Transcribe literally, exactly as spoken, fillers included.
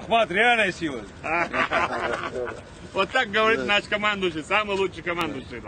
Ахмат реальная сила. Вот так говорит наш командующий, самый лучший командующий.